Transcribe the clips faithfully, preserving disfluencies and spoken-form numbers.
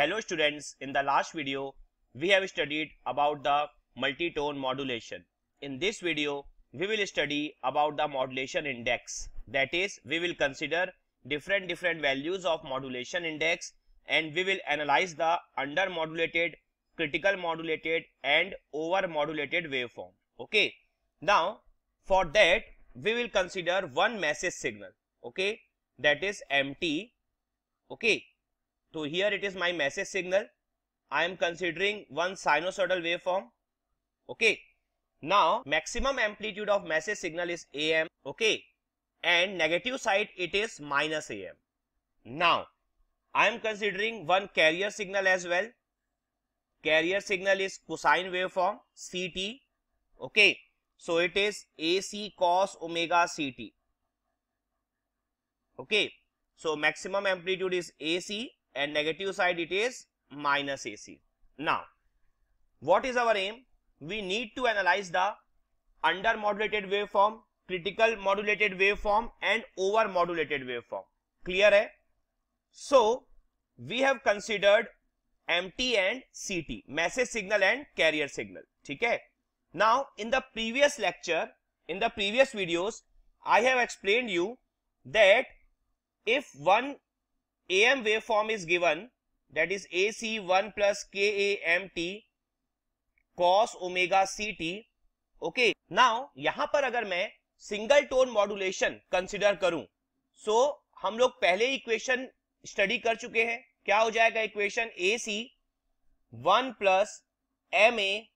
Hello students, in the last video we have studied about the multitone modulation. In this video we will study about the modulation index, that is we will consider different different values of modulation index and we will analyze the under modulated, critical modulated and over modulated waveform. Okay, now for that we will consider one message signal, okay, that is M T. Okay, so here it is my message signal. I am considering one sinusoidal waveform. Okay. Now maximum amplitude of message signal is A M. Okay. And negative side it is minus A M. Now I am considering one carrier signal as well. Carrier signal is cosine waveform C T. Okay. So it is A C cos omega C T. Okay. So maximum amplitude is A C. And negative side it is minus A C. Now, what is our aim? We need to analyze the under modulated waveform, critical modulated waveform and over modulated waveform. Clear hai? So, we have considered M T and C T, message signal and carrier signal. Theek hai? Now, in the previous lecture, in the previous videos, I have explained you that if one A M waveform is given, that is A C one plus K A M T cos omega C T. Okay. Now यहाँ पर अगर मैं single tone modulation consider करूँ, so हम लोग पहले equation study कर चुके हैं. क्या हो जाएगा equation? A C one plus M A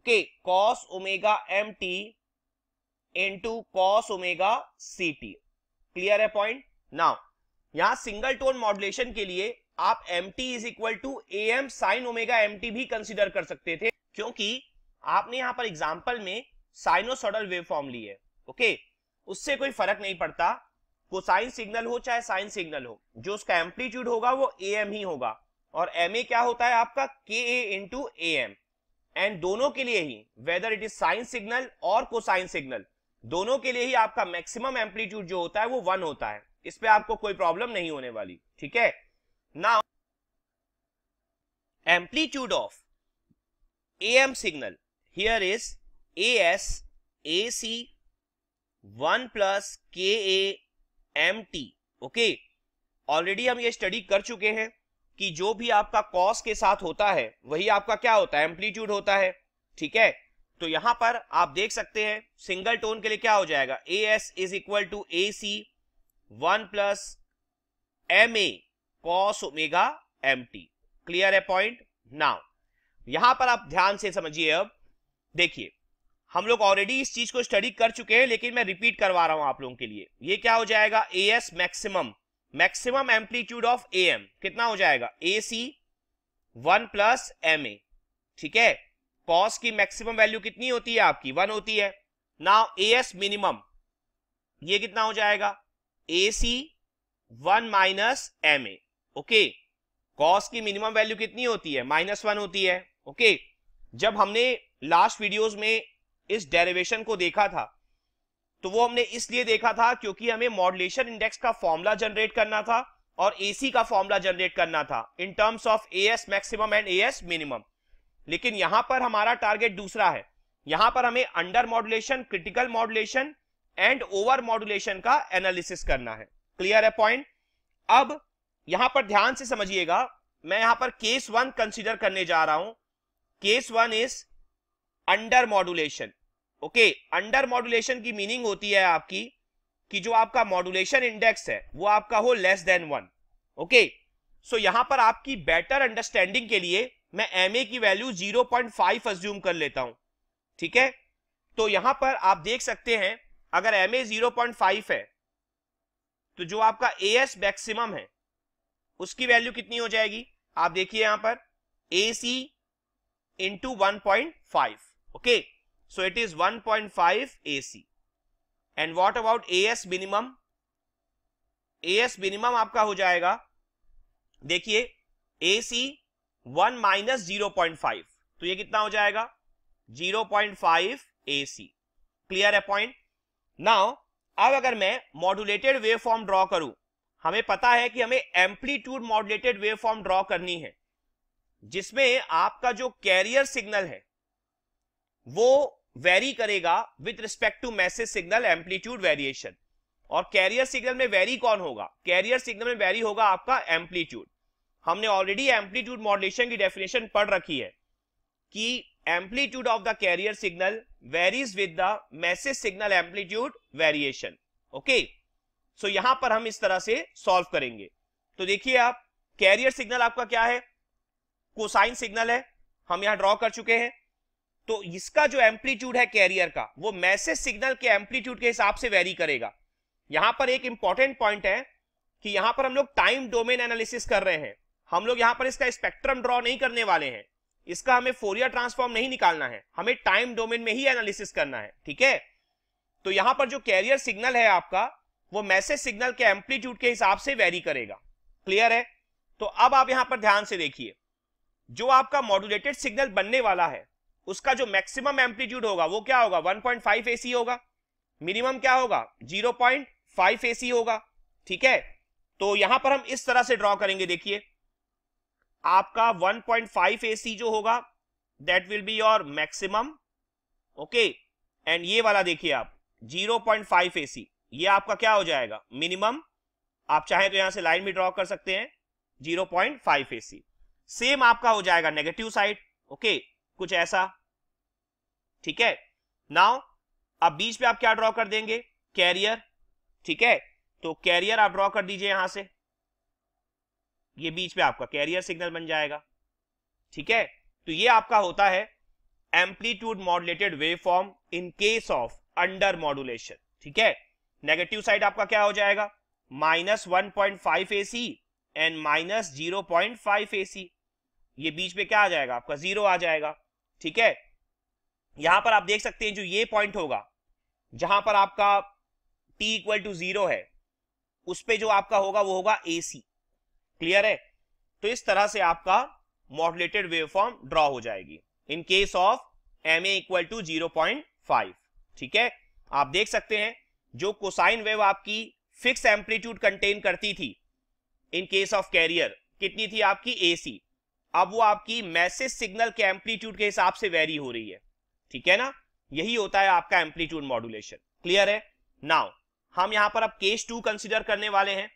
okay cos omega M T into cos omega C T. Clear है point? Now यहाँ सिंगल टोन मॉड्यूलेशन के लिए आप M T is equal to A M sin omega M T भी consider कर सकते थे, क्योंकि आपने यहाँ पर एग्जांपल में साइनोसॉइडल वेवफॉर्म ली है. ओके, उससे कोई फर्क नहीं पड़ता, कोसाइन सिग्नल हो चाहे साइन सिग्नल हो, जो उसका एम्पलीट्यूड होगा वो A M ही होगा और M A क्या होता है आपका K A into A M. And दोनों के लिए ही, whether it is sine signal और कोसाइन सिग्नल, दोनों के लिए ही आपका मैक्सिमम एम्पलीट्यूड जो होता है वो वन होता है. इस पे आपको कोई प्रॉब्लम नहीं होने वाली. ठीक है. Now amplitude of A M signal here is A S A C one plus K A M T. Okay, already हम ये स्टडी कर चुके हैं कि जो भी आपका कॉस के साथ होता है वही आपका क्या होता है, एम्पलीट्यूड होता है. ठीक है, तो यहां पर आप देख सकते हैं सिंगल टोन के लिए क्या हो जाएगा, A S is equal to A C one plus M A cos omega M T. Clear है पॉइंट. नाउ यहां पर आप ध्यान से समझिए. अब देखिए, हम लोग ऑलरेडी इस चीज को स्टडी कर चुके हैं, लेकिन मैं रिपीट करवा रहा हूं आप लोगों के लिए. ये क्या हो जाएगा, A S maximum maximum amplitude of A M कितना हो जाएगा, A C one plus M A. ठीक है, cos की मैक्सिमम वैल्यू कितनी होती है आपकी, वन होती है. नाउ A S मिनिमम ये कितना हो जाएगा, A C one minus M A. Okay, cos की मिनिमम वैल्यू कितनी होती है, माइनस वन होती है. Okay okay? जब हमने लास्ट वीडियोस में इस डेरिवेशन को देखा था तो वो हमने इसलिए देखा था क्योंकि हमें मॉड्यूलेशन इंडेक्स का फॉर्मूला जनरेट करना था और A C का फॉर्मूला जनरेट करना था in terms of A S maximum and A S minimum. लेकिन यहां पर हमारा टारगेट दूसरा है, यहां पर हमें under modulation, critical modulation and over modulation का एनालिसिस करना है. क्लियर है पॉइंट. अब यहां पर ध्यान से समझिएगा, मैं यहां पर केस वन कंसीडर करने जा रहा हूं. Case one is under modulation. Okay, under modulation की मीनिंग होती है आपकी कि जो आपका मॉड्यूलेशन इंडेक्स है वो आपका हो less than one. Okay, so यहां पर आपकी बेटर अंडरस्टैंडिंग के लिए मैं M A की value zero point five assume कर लेता हूं. ठीक है, तो यहां पर आप देख सकते हैं अगर M A zero point five है तो जो आपका A S मैक्सिमम है उसकी वैल्यू कितनी हो जाएगी, आप देखिए यहां पर A C into one point five. Okay, so it is one point five A C. And what about A S minimum, A S minimum आपका हो जाएगा, देखिए A C one minus zero point five, तो ये कितना हो जाएगा zero point five A C. Clear है पॉइंट. नाउ अब अगर मैं मॉड्यूलेटेड वेवफॉर्म ड्रॉ करूं, हमें पता है कि हमें एम्पलीट्यूड मॉड्यूलेटेड वेवफॉर्म ड्रॉ करनी है. जिसमें आपका जो कैरियर सिग्नल है वो वेरी करेगा with respect to message signal amplitude variation. और कैरियर सिग्नल में वेरी कौन होगा? कैरियर सिग्नल में वेरी होगा आपका एम्पलीट्यूड। हमने ऑलरेडी एम्पलीट्यूड मॉड्यूलेशन की डेफिनेशन पढ़ रखी है कि amplitude of the carrier signal varies with the message signal amplitude variation. Okay, so यहां पर हम इस तरह से सॉल्व करेंगे। तो देखिए आप, कैरियर सिग्नल आपका क्या है? कोसाइन सिग्नल है, हम यहां ड्रॉ कर चुके हैं। तो इसका जो एम्पलीट्यूड है कैरियर का वो मैसेज सिग्नल के एम्पलीट्यूड के हिसाब से वेरी करेगा। यहां पर एक इंपॉर्टेंट पॉइंट है कि यहां पर हम लोग टाइम डोमेन एनालिसिस कर रहे हैं। हम लोग यहां पर इसका स्पेक्ट्रम ड्रॉ नहीं करने वाले हैं, इसका हमें फोरियर ट्रांसफॉर्म नहीं निकालना है, हमें टाइम डोमेन में ही एनालिसिस करना है। ठीक है, तो यहां पर जो कैरियर सिग्नल है आपका वो मैसेज सिग्नल के एम्पलीट्यूड के हिसाब से वेरी करेगा। क्लियर है? तो अब आप यहां पर ध्यान से देखिए, जो आपका मॉड्यूलेटेड सिग्नल बनने वाला है उसका जो मैक्सिमम एम्पलीट्यूड होगा वो क्या होगा? One point five A C होगा। मिनिमम क्या होगा? Zero point five A C होगा। ठीक है, तो यहां पर हम इस तरह से ड्रॉ करेंगे। देखिए आपका one point five A C जो होगा that will be your maximum. Okay, and ये वाला देखिए आप zero point five A C, ये आपका क्या हो जाएगा? मिनिमम। आप चाहें तो यहां से लाइन भी ड्रॉ कर सकते हैं। Zero point five A C same आपका हो जाएगा नेगेटिव साइड। ओके, कुछ ऐसा। ठीक है, नाउ अब बीच में आप क्या ड्रॉ कर देंगे? कैरियर। ठीक है, तो कैरियर आप ड्रॉ कर दीजिए यहां से, ये बीच में आपका कैरियर सिग्नल बन जाएगा। ठीक है, तो ये आपका होता है amplitude modulated waveform in case of under modulation. ठीक है, नेगेटिव साइड आपका क्या हो जाएगा? Minus one point five A C and minus zero point five A C, ये बीच में क्या आ जाएगा? आपका जीरो आ जाएगा। ठीक है, यहां पर आप देख सकते हैं जो ये पॉइंट होगा जहां पर आपका t इक्वल टू जीरो है उस पे जो आपका होगा वो होगा ए सी। क्लियर है? तो इस तरह से आपका मॉड्यूलेटेड वेवफॉर्म ड्रॉ हो जाएगी in case of M A equal to zero point five. ठीक है, आप देख सकते हैं जो कोसाइन वेव आपकी फिक्स एम्पलीट्यूड कंटेन करती थी इन केस ऑफ कैरियर, कितनी थी आपकी? ए सी। अब वो आपकी मैसेज सिग्नल के एम्पलीट्यूड के हिसाब से वेरी हो रही है। ठीक है ना, यही होता है आपका एम्पलीट्यूड मॉड्यूलेशन। क्लियर है? नाउ हम यहां पर अब केस टू कंसीडर करने वाले हैं।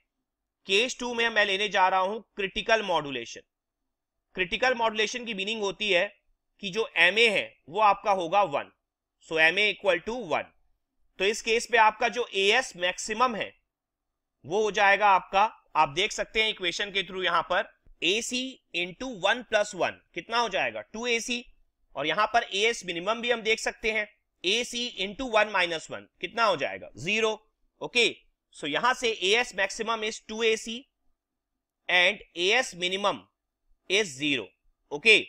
केस टू में मैं लेने जा रहा हूं क्रिटिकल मॉड्यूलेशन। क्रिटिकल मॉड्यूलेशन की मीनिंग होती है कि जो एम ए है वो आपका होगा one, so M A equal to one. तो इस केस में आपका जो ए एस मैक्सिमम है वो हो जाएगा आपका, आप देख सकते हैं इक्वेशन के थ्रू यहां पर, A C into one plus one कितना हो जाएगा? Two A C. और यहां पर ए एस मिनिमम भी हम देख सकते हैं, A C into one minus one कितना हो जाएगा? जीरो। ओके, सो यहां से A S maximum is two A C and A S minimum is zero. Okay,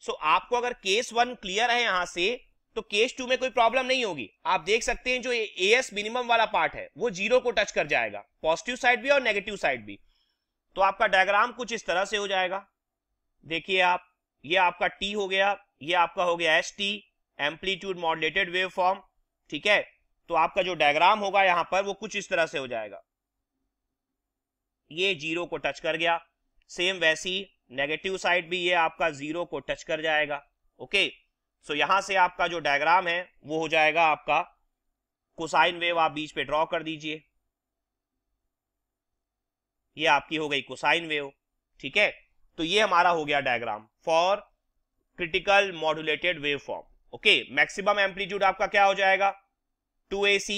so आपको अगर केस वन क्लियर है यहां से तो केस टू में कोई प्रॉब्लम नहीं होगी। आप देख सकते हैं जो ए एस मिनिमम वाला पार्ट है वो जीरो को टच कर जाएगा, पॉजिटिव साइड भी और नेगेटिव साइड भी। तो आपका डायग्राम कुछ इस तरह से हो जाएगा। देखिए आप, ये आपका टी हो गया, ये आपका हो गया S T amplitude modulated waveform. ठीक है, तो आपका जो डायग्राम होगा यहां पर वो कुछ इस तरह से हो जाएगा। ये जीरो को टच कर गया, सेम वैसी नेगेटिव साइड भी ये आपका जीरो को टच कर जाएगा। ओके, सो यहां से आपका जो डायग्राम है वो हो जाएगा आपका कोसाइन वेव। आप बीच पे ड्रॉ कर दीजिए, ये आपकी हो गई कोसाइन वेव। ठीक है, तो ये हमारा हो गया diagram for critical modulated waveform. Okay, maximum amplitude आपका क्या हो जाएगा? टू ए सी,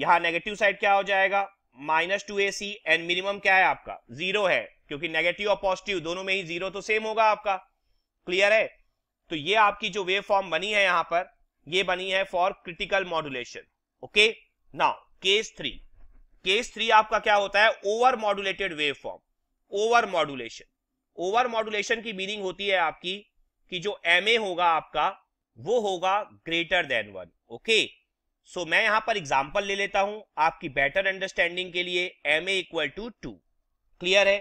यहां नेगेटिव साइड क्या हो जाएगा? Minus two A C and minimum क्या है आपका? जीरो है, क्योंकि नेगेटिव और पॉजिटिव दोनों में ही जीरो तो सेम होगा आपका। क्लियर है? तो ये आपकी जो वेवफॉर्म बनी है यहां पर, ये बनी है for critical modulation. Okay, now case three. Case three आपका क्या होता है? Over modulated waveform. Over modulation, over modulation की मीनिंग होती है आपकी कि जो एम ए होगा आपका वो होगा greater than one. Okay, so मैं यहां पर एग्जांपल ले लेता हूं आपकी बेटर अंडरस्टैंडिंग के लिए, M A equal to two. Clear है?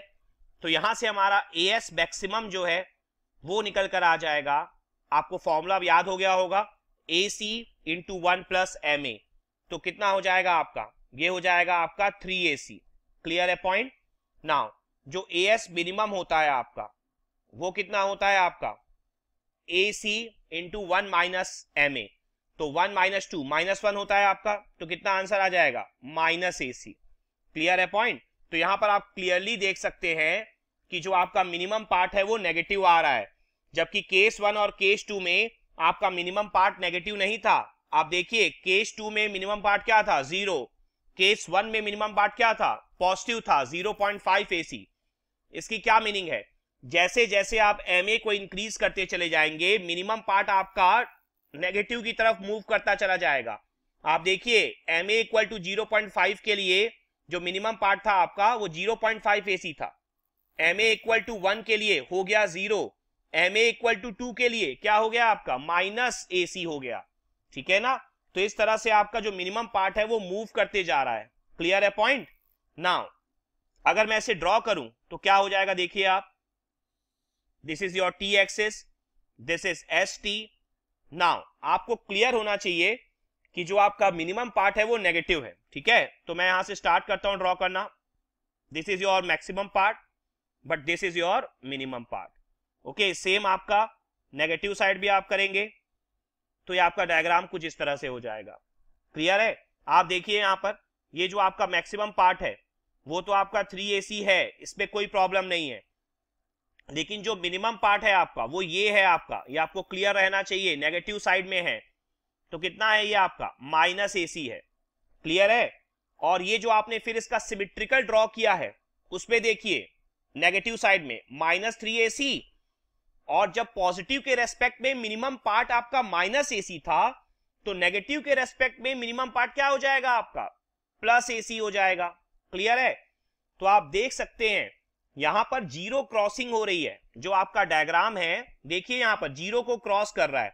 तो यहां से हमारा ए एस मैक्सिमम जो है वो निकल कर आ जाएगा, आपको फॉर्मूला याद हो गया होगा, A C into one plus M A. तो कितना हो जाएगा आपका? ये हो जाएगा आपका थ्री ए सी। क्लियर है पॉइंट? नाउ जो ए एस मिनिमम होता है आपका वो कितना होता है आपका A C into one minus M A, तो one minus two minus one होता है आपका, तो कितना आंसर आ जाएगा माइनस ए सी। क्लियर है पॉइंट? तो यहां पर आप क्लियरली देख सकते हैं कि जो आपका मिनिमम पार्ट है वो नेगेटिव आ रहा है, जबकि केस वन और केस टू में आपका मिनिमम पार्ट नेगेटिव नहीं था। आप देखिए केस टू में मिनिमम पार्ट क्या था जीरो, केस वन में मिनिमम पार्ट क्या था पॉजिटिव था जीरो पॉइंट फाइव एसी। इसकी क्या मीनिंग है, जैसे जैसे आप एम ए को इंक्रीज करते चले जाएंगे मिनिमम पार्ट आपका नेगेटिव की तरफ मूव करता चला जाएगा। आप देखिए M A equal to zero point five के लिए जो मिनिमम पार्ट था आपका वो जीरो पॉइंट फाइव एसी था, M A equal to one के लिए हो गया zero, M A equal to two के लिए क्या हो गया आपका माइनस एसी हो गया। ठीक है ना? तो इस तरह से आपका जो मिनिमम पार्ट है वो मूव करते जा रहा है। क्लियर है पॉइंट? नाउ अगर मैं इसे ड्रॉ करूं तो क्या हो जाएगा, देखिए आप, this is your T axis, this is S T. Now आपको क्लियर होना चाहिए कि जो आपका मिनिमम पार्ट है वो नेगेटिव है। ठीक है, तो मैं यहां से स्टार्ट करता हूं ड्रॉ करना, this is your maximum part but this is your minimum part. Okay, same आपका नेगेटिव साइड भी आप करेंगे तो ये आपका डायग्राम कुछ इस तरह से हो जाएगा। क्लियर है? आप देखिए यहां पर ये जो आपका मैक्सिमम पार्ट है वो तो आपका थ्री एसी है, इसमें कोई प्रॉब्लम नहीं है, लेकिन जो मिनिमम पार्ट है आपका वो ये है आपका, ये आपको क्लियर रहना चाहिए, नेगेटिव साइड में है तो कितना है ये आपका माइनस एसी है। क्लियर है? और ये जो आपने फिर इसका सिमेट्रिकल ड्रॉ किया है उसमें देखिए नेगेटिव साइड में माइनस थ्री एसी, और जब पॉजिटिव के रेस्पेक्ट में मिनिमम पार्ट आपका माइनस एसी था तो नेगेटिव के रेस्पेक्ट में मिनिमम पार्ट क्या हो जाएगा आपका प्लस एसी हो जाएगा। क्लियर है? तो आप देख सकते हैं यहां पर जीरो क्रॉसिंग हो रही है, जो आपका डायग्राम है देखिए यहां पर जीरो को क्रॉस कर रहा है,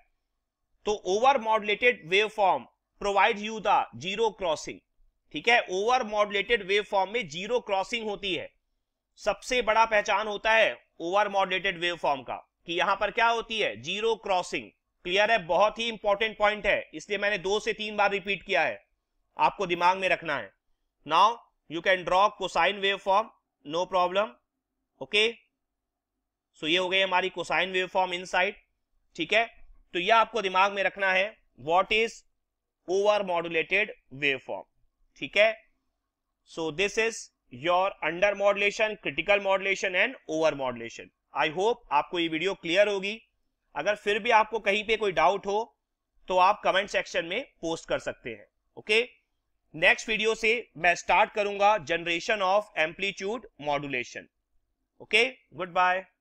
तो over modulated wave form provide you the zero crossing. ठीक है, ओवर मॉडुलेटेड वेव फॉर्म में जीरो क्रॉसिंग होती है, सबसे बड़ा पहचान होता है ओवर मॉडुलेटेड वेव फॉर्म का कि यहां पर क्या होती है जीरो क्रॉसिंग। क्लियर है? बहुत ही इंपॉर्टेंट पॉइंट है, इसलिए मैंने दो से तीन बार रिपीट किया है, आपको दिमाग में रखना है। Now you can draw cosine wave form, no problem. Okay, so ये हो गई हमारी कोसाइन वेव फॉर्म इनसाइड। ठीक है, तो यह आपको दिमाग में रखना है what is over modulated wave form. ठीक है, so this is your under modulation, critical modulation and over modulation. I hope आपको ये वीडियो क्लियर होगी। अगर फिर भी आपको कहीं पे कोई डाउट हो तो आप कमेंट सेक्शन में पोस्ट कर सकते हैं। ओके, नेक्स्ट वीडियो से मैं स्टार्ट करूंगा generation of amplitude modulation. Okay, good bye.